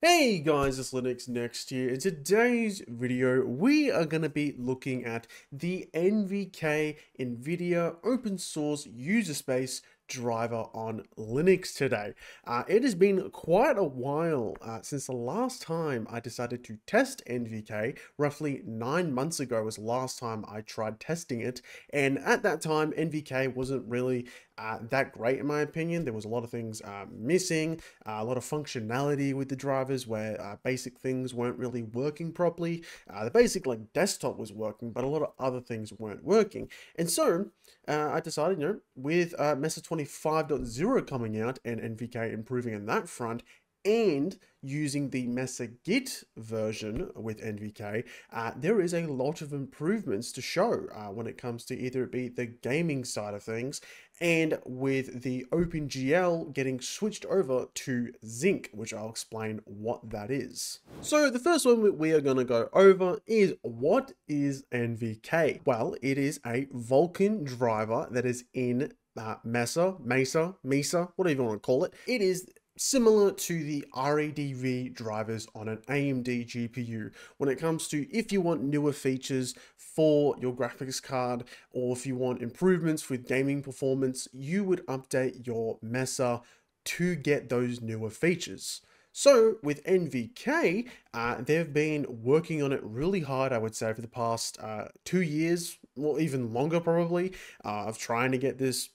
Hey guys, it's Linux Next here. In today's video, we are going to be looking at the NVK NVIDIA open source user space driver on Linux today. It has been quite a while since the last time I decided to test NVK. Roughly 9 months ago was the last time I tried testing it. And at that time, NVK wasn't really that great in my opinion. There was a lot of things missing, a lot of functionality with the drivers where basic things weren't really working properly. The basic like desktop was working, but a lot of other things weren't working. And so I decided, you know, with Mesa 25.0 coming out and NVK improving on that front, and using the Mesa Git version with NVK, there is a lot of improvements to show when it comes to either it be the gaming side of things, and with the OpenGL getting switched over to ZINK, which I'll explain what that is. So the first one we are going to go over is, what is NVK? Well, it is a Vulkan driver that is in Mesa, whatever you want to call it. It is similar to the RADV drivers on an AMD GPU when it comes to if you want newer features for your graphics card, or if you want improvements with gaming performance, you would update your Mesa to get those newer features. So with NVK, they've been working on it really hard, I would say, for the past 2 years, or even longer probably, of trying to get this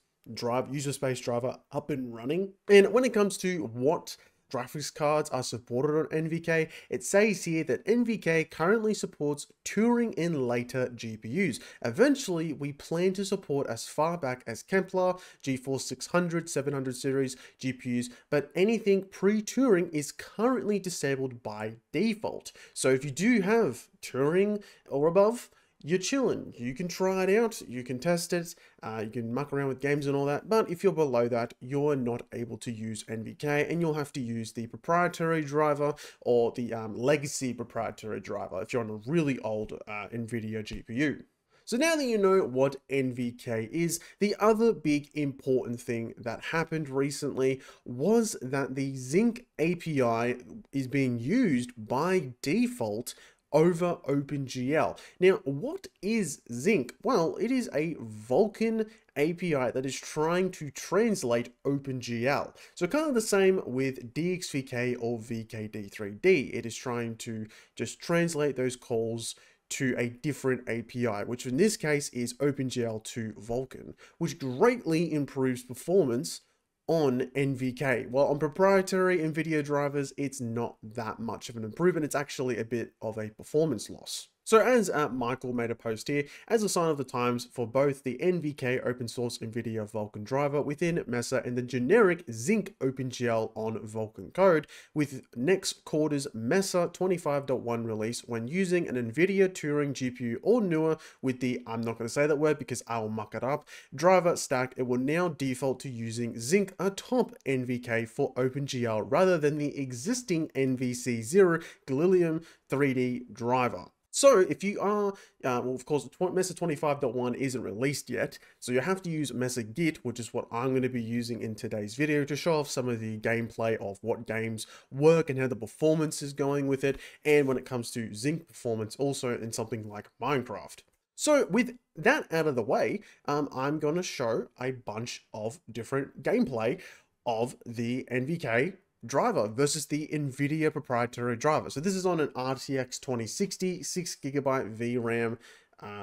user space driver up and running. And when it comes to what graphics cards are supported on NVK, it says here that NVK currently supports Turing and later GPUs. Eventually, we plan to support as far back as Kepler, GeForce 600, 700 series GPUs, but anything pre-Turing is currently disabled by default. So if you do have Turing or above, you're chilling. You can try it out, you can test it, you can muck around with games and all that, but if you're below that, you're not able to use NVK, and you'll have to use the proprietary driver or the legacy proprietary driver if you're on a really old NVIDIA GPU. So now that you know what NVK is, the other big important thing that happened recently was that the ZINK API is being used by default over OpenGL. Now, what is ZINK? Well, it is a Vulkan API that is trying to translate OpenGL. So kind of the same with DXVK or VKD3D. It is trying to just translate those calls to a different API, which in this case is OpenGL to Vulkan, which greatly improves performance on NVK. Well, on proprietary NVIDIA drivers, it's not that much of an improvement. It's actually a bit of a performance loss. So as Michael made a post here, as a sign of the times for both the NVK open source NVIDIA Vulkan driver within Mesa and the generic ZINK OpenGL on Vulkan code, with next quarter's Mesa 25.1 release when using an NVIDIA Turing GPU or newer with the, I'm not going to say that word because I'll muck it up, driver stack, it will now default to using ZINK atop NVK for OpenGL rather than the existing NVC0 Gallium 3D driver. So if you are, well, of course, Mesa 25.1 isn't released yet, so you have to use Mesa Git, which is what I'm going to be using in today's video to show off some of the gameplay of what games work and how the performance is going with it, and when it comes to ZINK performance also in something like Minecraft. So with that out of the way, I'm going to show a bunch of different gameplay of the NVK driver versus the NVIDIA proprietary driver. So this is on an RTX 2060 6GB VRAM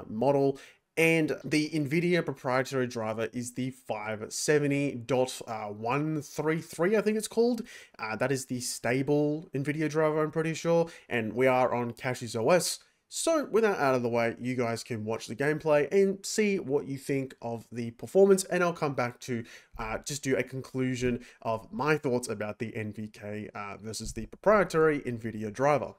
model, and the NVIDIA proprietary driver is the 570.133, I think it's called. That is the stable NVIDIA driver, I'm pretty sure, and we are on CachyOS. So with that out of the way, you guys can watch the gameplay and see what you think of the performance, and I'll come back to just do a conclusion of my thoughts about the NVK versus the proprietary NVIDIA driver.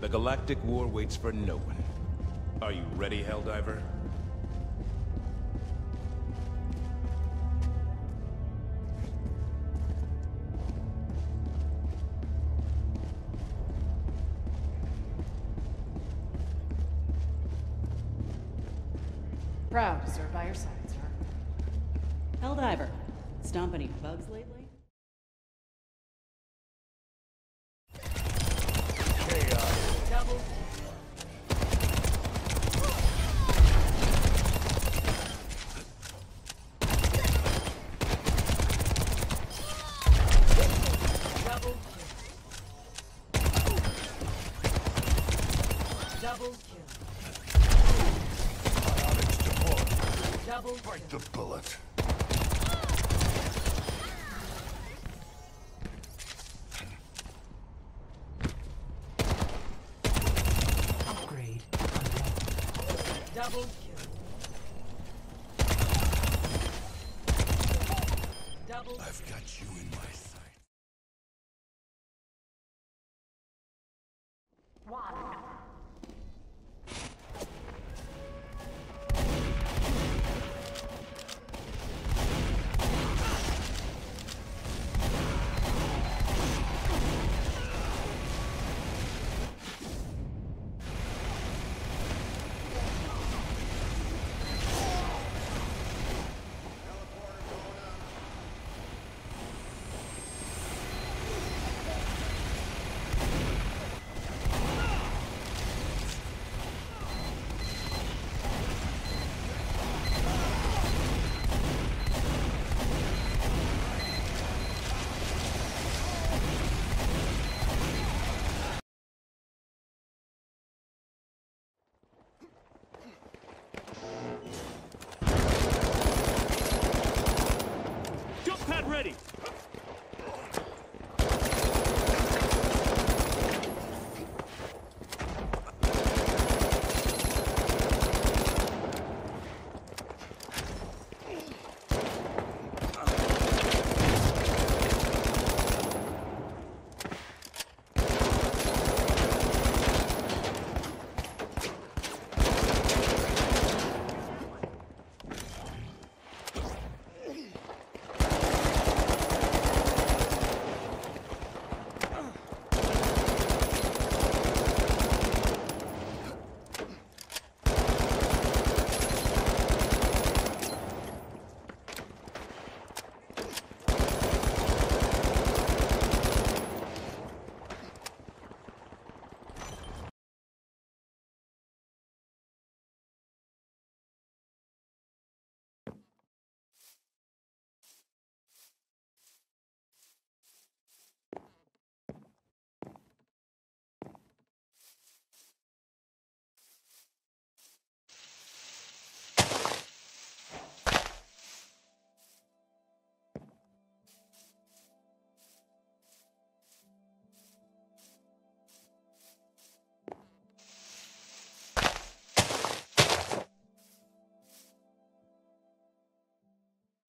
The Galactic War waits for no one. Are you ready, Helldiver? Proud to serve by your side, sir. Helldiver, stomp any bugs lately?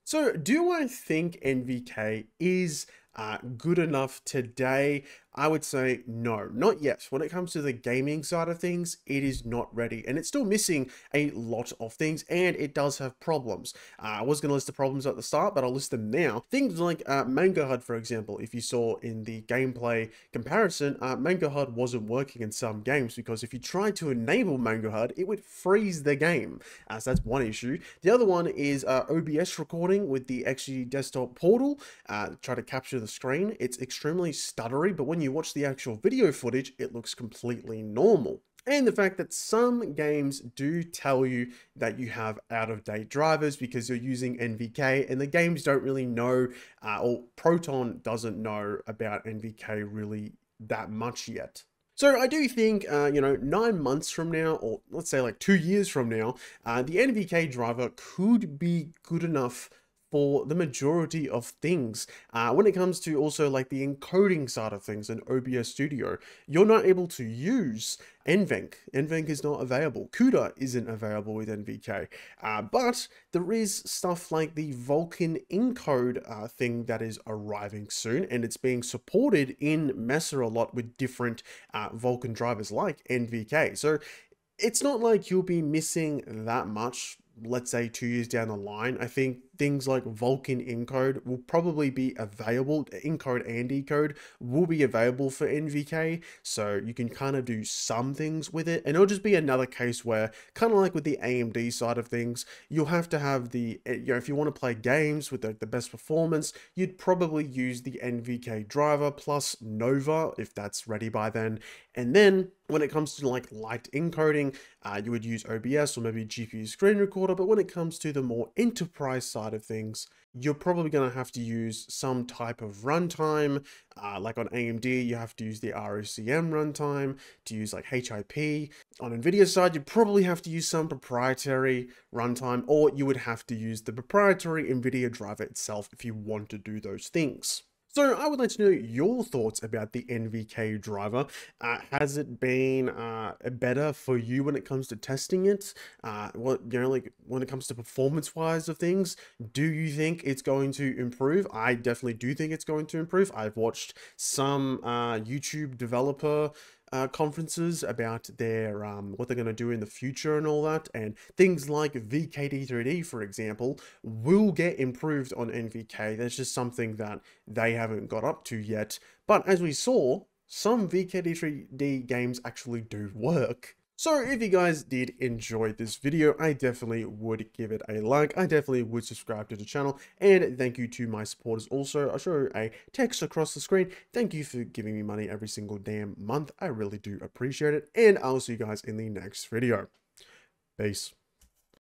So do I think NVK is good enough today? I would say no, not yet. When it comes to the gaming side of things, it is not ready and it's still missing a lot of things, and it does have problems. I was going to list the problems at the start, but I'll list them now. Things like MangoHud, for example. If you saw in the gameplay comparison, MangoHud wasn't working in some games because if you tried to enable MangoHud, it would freeze the game. So that's one issue. The other one is OBS recording with the XDG desktop portal. Try to capture the screen, it's extremely stuttery, but when you watch the actual video footage, it looks completely normal. And the fact that some games do tell you that you have out-of-date drivers because you're using NVK, and the games don't really know, or Proton doesn't know about NVK really that much yet. So I do think, 9 months from now, or let's say like 2 years from now, the NVK driver could be good enough for the majority of things. When it comes to also like the encoding side of things in OBS Studio, you're not able to use NVENC. NVENC is not available. CUDA isn't available with NVK. But there is stuff like the Vulkan encode thing that is arriving soon, and it's being supported in Mesa a lot with different Vulkan drivers like NVK. So it's not like you'll be missing that much, let's say 2 years down the line. I think things like Vulkan encode will probably be available, encode and decode will be available for NVK, so you can kind of do some things with it. And it'll just be another case where, kind of like with the AMD side of things, you'll have to have the, you know, if you want to play games with the best performance, you'd probably use the NVK driver plus Nova, if that's ready by then. And then when it comes to like light encoding, you would use OBS or maybe GPU screen recorder. But when it comes to the more enterprise side of things, you're probably going to have to use some type of runtime. Like on AMD, you have to use the ROCm runtime to use like HIP. On NVIDIA side, you probably have to use some proprietary runtime, or you would have to use the proprietary NVIDIA driver itself if you want to do those things. So I would like to know your thoughts about the NVK driver. Has it been better for you when it comes to testing it? What, you know, like when it comes to performance-wise of things, do you think it's going to improve? I definitely do think it's going to improve. I've watched some YouTube developer conferences about their what they're going to do in the future and all that, and things like VKD3D, for example, will get improved on NVK. That's just something that they haven't got up to yet, but as we saw, some VKD3D games actually do work. So if you guys did enjoy this video, I definitely would give it a like. I definitely would subscribe to the channel, and thank you to my supporters also. I'll show you a text across the screen. Thank you for giving me money every single damn month. I really do appreciate it, and I'll see you guys in the next video. Peace.